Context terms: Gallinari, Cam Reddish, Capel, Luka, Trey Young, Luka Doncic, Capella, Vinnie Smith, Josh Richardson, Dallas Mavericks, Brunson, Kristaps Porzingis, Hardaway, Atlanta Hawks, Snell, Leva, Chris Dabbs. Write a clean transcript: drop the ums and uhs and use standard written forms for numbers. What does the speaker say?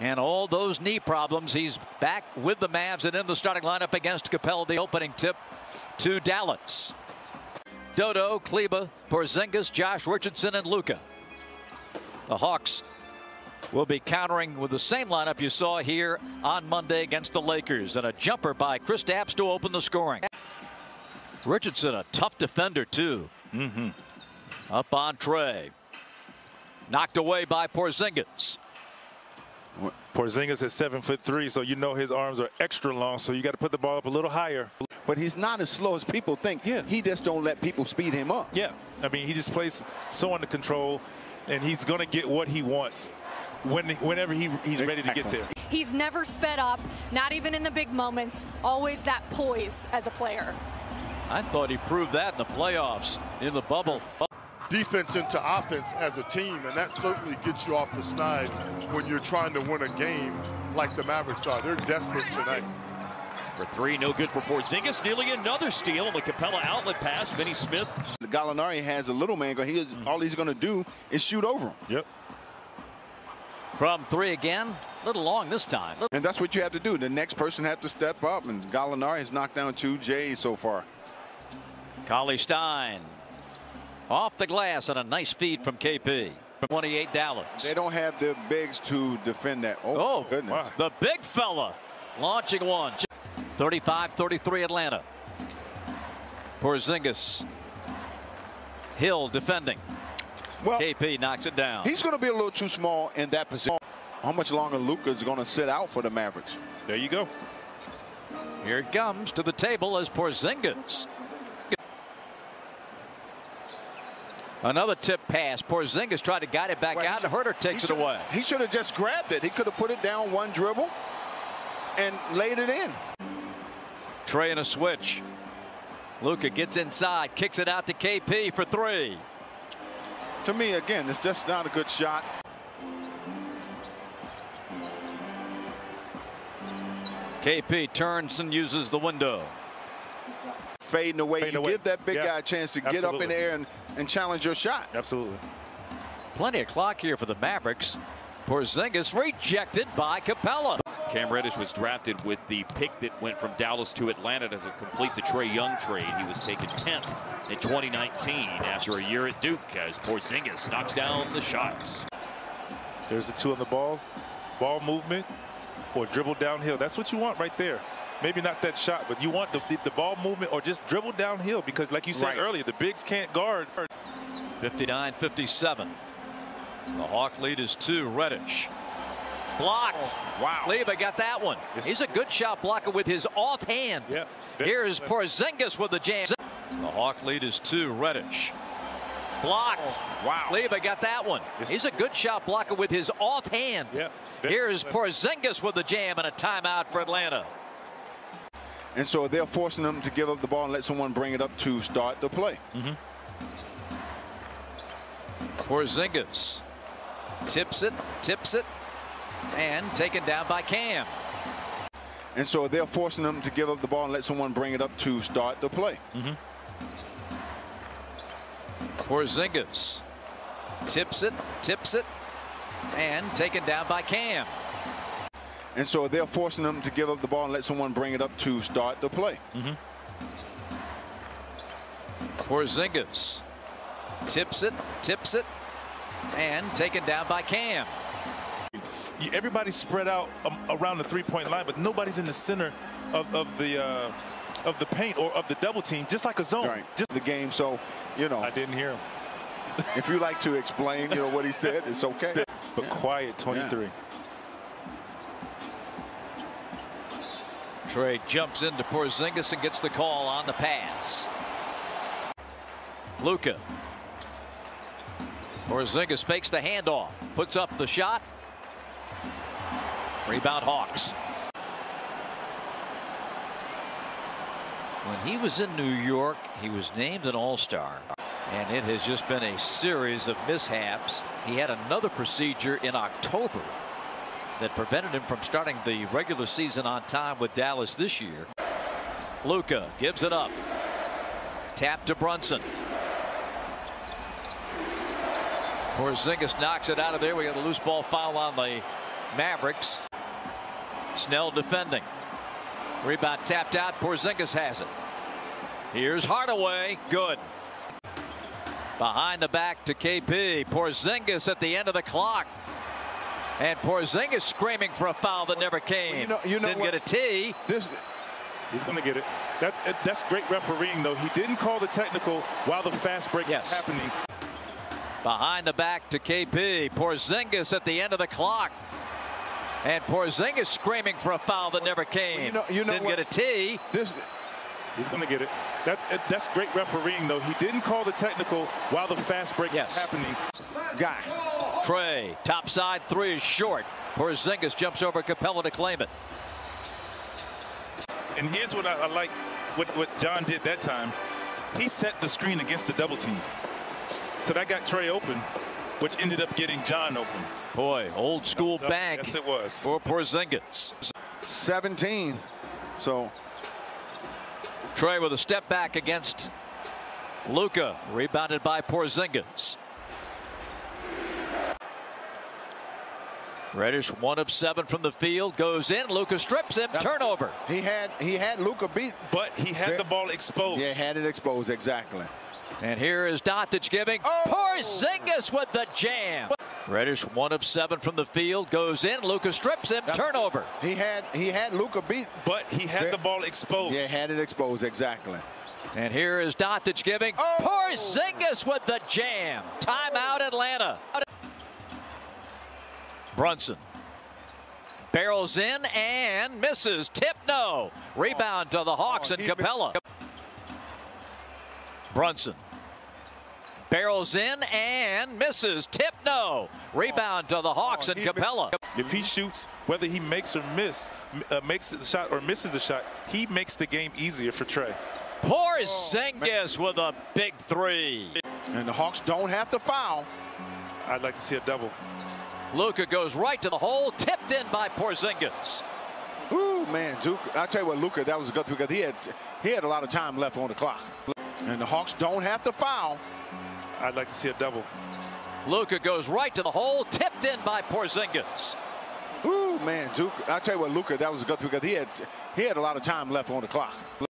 And all those knee problems, he's back with the Mavs and in the starting lineup against Capel. The opening tip to Dallas. Dodo, Kleba, Porzingis, Josh Richardson, and Luka. The Hawks will be countering with the same lineup you saw here on Monday against the Lakers. And a jumper by Chris Dabbs to open the scoring. Richardson, a tough defender, too. Up on Trey. Knocked away by Porzingis. Porzingis is 7'3", so you know his arms are extra long, so you got to put the ball up a little higher. But he's not as slow as people think. Yeah. He just don't let people speed him up. Yeah. I mean, he just plays so under control, and he's going to get what he wants whenever he's ready to get there. He's never sped up, not even in the big moments, always that poise as a player. I thought he proved that in the playoffs, in the bubble. Defense into offense as a team, and that certainly gets you off the snide when you're trying to win a game like the Mavericks are. They're desperate tonight. For three, no good for Porzingis. Nearly another steal on the Capella outlet pass. Vinnie Smith. Gallinari has a little man. All he's going to do is shoot over him. Yep. From three again. A little long this time. And that's what you have to do. The next person has to step up, and Gallinari has knocked down 2 J's so far. Collie Stein. Off the glass and a nice feed from KP. 28 Dallas. They don't have the bigs to defend that. Oh goodness. Wow. The big fella launching one. 35-33 Atlanta. Porzingis. Hill defending. Well, KP knocks it down. He's going to be a little too small in that position. How much longer Luka is going to sit out for the Mavericks? There you go. Here it comes to the table as Porzingis. Another tip pass. Porzingis tried to guide it back out. Herter takes it away. He should have just grabbed it. He could have put it down one dribble and laid it in. Trey in a switch. Luka gets inside, kicks it out to KP for three. To me, again, it's just not a good shot. KP turns and uses the window. Fading away. Give that big guy a chance to get up in the air and challenge your shot. Absolutely. Plenty of clock here for the Mavericks. Porzingis rejected by Capella. Cam Reddish was drafted with the pick that went from Dallas to Atlanta to complete the Trey Young trade. He was taken 10th in 2019 after a year at Duke as Porzingis knocks down the shots. There's the two on the ball. Ball movement or dribble downhill. That's what you want right there. Maybe not that shot, but you want the ball movement or just dribble downhill because, like you said earlier, the bigs can't guard. 59-57. The Hawk lead is 2. Reddish. Blocked. Oh, wow. Leva got that one. He's a good shot blocker with his off hand. Yep. Here is Porzingis with the jam. The Hawk lead is 2. Reddish. Blocked. Oh, wow. Leva got that one. He's a good shot blocker with his off hand. Yep. Here is Porzingis with the jam and a timeout for Atlanta. And so they're forcing them to give up the ball and let someone bring it up to start the play. Porzingis tips it, and taken down by Cam. And so they're forcing them to give up the ball and let someone bring it up to start the play. Porzingis tips it, and taken down by Cam. And so they're forcing them to give up the ball and let someone bring it up to start the play. Porzingis tips it, and taken down by Cam. Everybody's spread out around the three-point line, but nobody's in the center of the paint or of the double team, just like a zone. Just the game, so you know. I didn't hear him. If you like to explain, you know what he said. It's okay. But quiet. 23. Yeah. Trey jumps into Porzingis and gets the call on the pass. Luka. Porzingis fakes the handoff, puts up the shot. Rebound Hawks. When he was in New York, he was named an All-Star, and it has just been a series of mishaps. He had another procedure in October that prevented him from starting the regular season on time with Dallas this year. Luka gives it up. Tap to Brunson. Porzingis knocks it out of there. We got a loose ball foul on the Mavericks. Snell defending. Rebound tapped out. Porzingis has it. Here's Hardaway. Good. Behind the back to KP. Porzingis at the end of the clock. And Porzingis screaming for a foul that never came. Didn't get a tee. He's going to get it. That's great refereeing, though. He didn't call the technical while the fast break was happening. Behind the back to KP. Porzingis at the end of the clock. And Porzingis screaming for a foul that never came. Didn't get a tee. He's going to get it. That's great refereeing, though. He didn't call the technical while the fast break was happening. Trey, top side three is short. Porzingis jumps over Capel to claim it. And here's what I like, what John did that time. He set the screen against the double team. So that got Trey open, which ended up getting John open. Boy, old school bank. Yes, it was. For Porzingis. 17. So Trey with a step back against Luka. Rebounded by Porzingis. Reddish 1 of 7 from the field, goes in. Luka strips him. Turnover. He had Luka beat, but he had the ball exposed. Yeah, had it exposed, exactly. And here is Doncic giving. Oh. Porzingis with the jam. Reddish 1 of 7 from the field, goes in. Luka strips him. Turnover. He had Luka beat, but he had the ball exposed. Yeah, had it exposed, exactly. And here is Doncic giving. Oh. Porzingis with the jam. Timeout, Atlanta. Brunson barrels in and misses. Tip no. Rebound to the Hawks and Capella. Brunson barrels in and misses. Tip no. Rebound to the Hawks and Capella. If he shoots, whether he makes or makes the shot or misses the shot, he makes the game easier for Trey. Porzingis with a big three. And the Hawks don't have to foul. I'd like to see a double. Luka goes right to the hole, tipped in by Porzingis. Ooh, man, Duke. I tell you what, Luka, that was a good because he had a lot of time left on the clock. And the Hawks don't have to foul. I'd like to see a double. Luka goes right to the hole, tipped in by Porzingis. Ooh, man, Duke. I tell you what, Luka, that was a good because he had a lot of time left on the clock.